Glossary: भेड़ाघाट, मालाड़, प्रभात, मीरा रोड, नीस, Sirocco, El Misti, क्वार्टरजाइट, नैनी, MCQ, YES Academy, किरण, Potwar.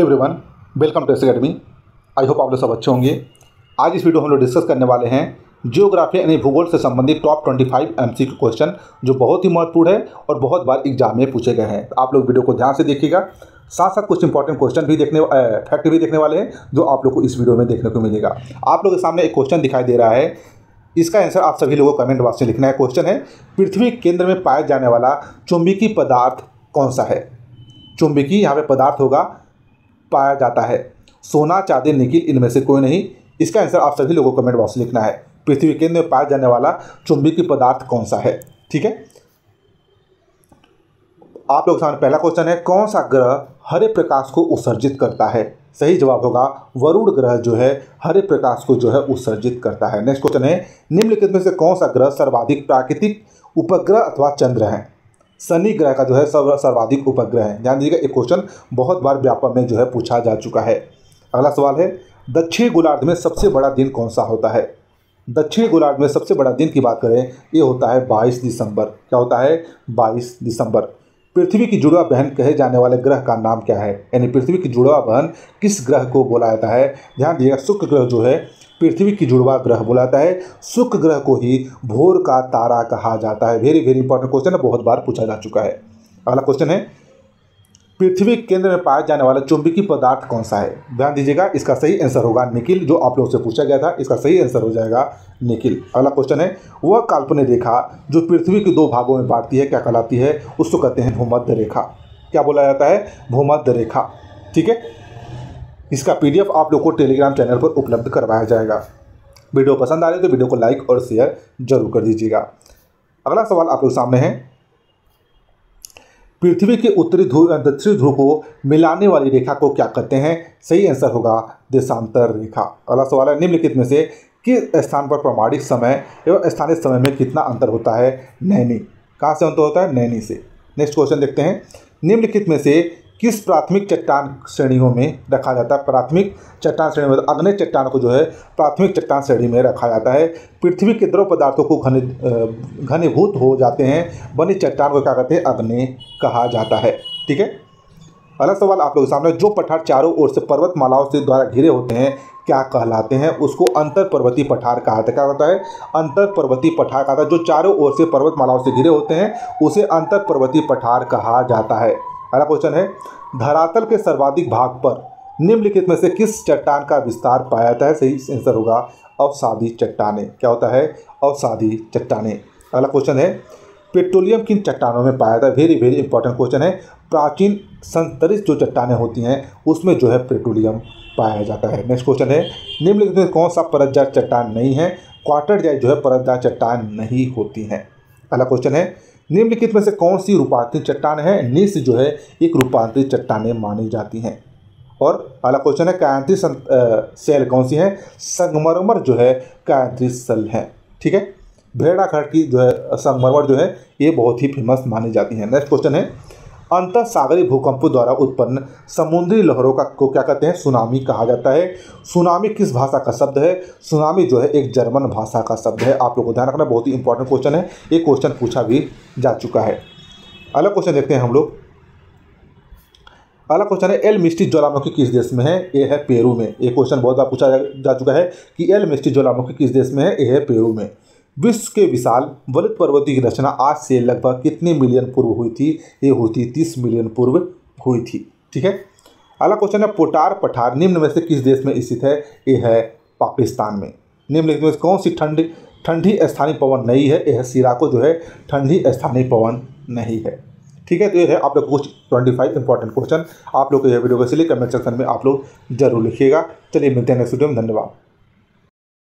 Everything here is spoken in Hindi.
Hey everyone, welcome to YES academy. I hope आप लोग सब अच्छे होंगे। आज इस वीडियो में हम लोग डिस्कस करने वाले हैं जियोग्राफी यानी भूगोल से संबंधित टॉप 25 MCQ क्वेश्चन, जो बहुत ही महत्वपूर्ण है और बहुत बार एग्जाम में पूछे गए हैं। आप लोग वीडियो को ध्यान से देखिएगा। साथ साथ कुछ इंपॉर्टेंट क्वेश्चन भी फैक्ट भी देखने वाले हैं, जो आप लोग को इस वीडियो में देखने को मिलेगा। आप लोगों के सामने एक क्वेश्चन दिखाई दे रहा है, इसका आंसर आप सभी लोगों को कमेंट बॉक्स में लिखना है। क्वेश्चन है, पृथ्वी केंद्र में पाया जाने वाला चुंबकीय पदार्थ कौन सा है? चुंबकीय यहाँ पे पदार्थ होगा, पाया जाता है सोना, चांदी, निकिल, इनमें से कोई नहीं। इसका आंसर आप सभी लोगों को कमेंट बॉक्स में लिखना है। पृथ्वी केंद्र में पाया जाने वाला चुंबकीय पदार्थ कौन सा है? ठीक है, आप लोग सामने पहला क्वेश्चन है, कौन सा ग्रह हरे प्रकाश को उत्सर्जित करता है? सही जवाब होगा वरुण ग्रह, जो है हरे प्रकाश को जो है उत्सर्जित करता है। नेक्स्ट क्वेश्चन है, निम्नलिखित में से कौन सा ग्रह सर्वाधिक प्राकृतिक उपग्रह अथवा चंद्र है? शनि ग्रह का जो है सर्वाधिक उपग्रह है। ध्यान दीजिएगा, एक क्वेश्चन बहुत बार व्यापक में जो है पूछा जा चुका है। अगला सवाल है, दक्षिण गोलार्ध में सबसे बड़ा दिन कौन सा होता है? दक्षिण गोलार्ध में सबसे बड़ा दिन की बात करें, ये होता है 22 दिसंबर। क्या होता है? 22 दिसंबर। पृथ्वी की जुड़वा बहन कहे जाने वाले ग्रह का नाम क्या है? यानी पृथ्वी की जुड़वा बहन किस ग्रह को बोला जाता है? ध्यान दीजिएगा, शुक्र ग्रह जो है पृथ्वी की जुड़वा ग्रह बोला जाता है। शुक्र ग्रह को ही भोर का तारा कहा जाता है। वेरी वेरी इंपॉर्टेंट क्वेश्चन है, बहुत बार पूछा जा चुका है। अगला क्वेश्चन है, पृथ्वी केंद्र में पाया जाने वाला चुंबकीय पदार्थ कौन सा है? ध्यान दीजिएगा, इसका सही आंसर होगा निकिल, जो आप लोगों से पूछा गया था। इसका सही आंसर हो जाएगा निकिल। अगला क्वेश्चन है, वह काल्पनिक रेखा जो पृथ्वी के दो भागों में बांटती है क्या कहलाती है? उसको कहते हैं भूमध्य रेखा। क्या बोला जाता है? भूमध्य रेखा। ठीक है, इसका PDF आप लोग को टेलीग्राम चैनल पर उपलब्ध करवाया जाएगा। वीडियो पसंद आ रही है तो वीडियो को लाइक और शेयर जरूर कर दीजिएगा। अगला सवाल आप लोग सामने है, पृथ्वी के उत्तरी ध्रुव दक्षिणी ध्रुव को मिलाने वाली रेखा को क्या कहते हैं? सही आंसर होगा देशांतर रेखा। अगला सवाल है, निम्नलिखित में से किस स्थान पर प्रामाणिक समय एवं स्थानीय समय में कितना अंतर होता है? नैनी। कहाँ से अंतर होता है? नैनी से। नेक्स्ट क्वेश्चन देखते हैं, निम्नलिखित में से किस प्राथमिक चट्टान श्रेणियों में रखा जाता है? प्राथमिक चट्टान श्रेणी में अग्नेय चट्टान को जो है प्राथमिक चट्टान श्रेणी में रखा जाता है। पृथ्वी के द्रव पदार्थों को घनीभूत हो जाते हैं, बनी चट्टान को क्या कहते हैं? अग्नेय कहा जाता है। ठीक है, अगला सवाल आप लोगों के सामने, जो पठार चारों ओर से पर्वतमालाओं से द्वारा घिरे होते हैं क्या कहलाते हैं? उसको अंतर पर्वतीय पठार कहा जाता है। क्या होता है? अंतर पर्वतीय पठार कहा जाता है। जो चारों ओर से पर्वतमालाओं से घिरे होते हैं उसे अंतर पर्वतीय पठार कहा जाता है। अगला क्वेश्चन है, धरातल के सर्वाधिक भाग पर निम्नलिखित में से किस चट्टान का विस्तार पाया जाता है? सही आंसर होगा अवसादी चट्टानें। क्या होता है? अवसादी चट्टानें। अगला क्वेश्चन है, पेट्रोलियम किन चट्टानों में पाया जाता है? वेरी वेरी इंपॉर्टेंट क्वेश्चन है। प्राचीन संतरित जो चट्टानें होती हैं उसमें जो है पेट्रोलियम पाया जाता है। नेक्स्ट क्वेश्चन है, निम्नलिखित में कौन सा परतदार चट्टान नहीं है? क्वार्टरजाइट जो है परतदार चट्टान नहीं होती हैं। अगला क्वेश्चन है, निम्नलिखित में से कौन सी रूपांतरित चट्टान है? नीस जो है एक रूपांतरित चट्टानें मानी जाती हैं। और अगला क्वेश्चन है, कायांतरित शैल कौन सी है? संगमरमर जो है कायांतरित शैल है। ठीक है, भेड़ाघाट की जो है संगमरमर जो है ये बहुत ही फेमस मानी जाती है। नेक्स्ट क्वेश्चन है, अंतर सागरीय भूकंपों द्वारा उत्पन्न समुद्री लहरों को क्या कहते हैं? सुनामी कहा जाता है। सुनामी किस भाषा का शब्द है? सुनामी जो है एक जर्मन भाषा का शब्द है। आप लोगों को ध्यान रखना, बहुत ही इंपॉर्टेंट क्वेश्चन है। ये क्वेश्चन पूछा भी जा चुका है। अगला क्वेश्चन देखते हैं हम लोग। अगला क्वेश्चन है, एल मिस्टी ज्वालामुखी किस देश में है? ये है पेरू में। ये क्वेश्चन बहुत बार पूछा जा चुका है कि एल मिस्टी ज्वालामुखी किस देश में है? ये है पेरू में। विश्व के विशाल वलित पर्वतों की रचना आज से लगभग कितने मिलियन पूर्व हुई थी? ये हुई थी 30 मिलियन पूर्व हुई थी। ठीक है, अगला क्वेश्चन है, पोटार पठार निम्न में से किस देश में स्थित है? ये है पाकिस्तान में। निम्नलिखित में कौन सी ठंडी स्थानीय पवन नहीं है? यह है सिराको जो है ठंडी स्थानीय पवन नहीं है। ठीक है, तो ये है आप लोग कुछ 25 इंपॉर्टेंट क्वेश्चन। आप लोग को यह वीडियो को इसलिए कमेंट सेक्शन में आप लोग जरूर लिखिएगा। चलिए मिलते हैं नेक्स्ट वीडियो में। धन्यवाद।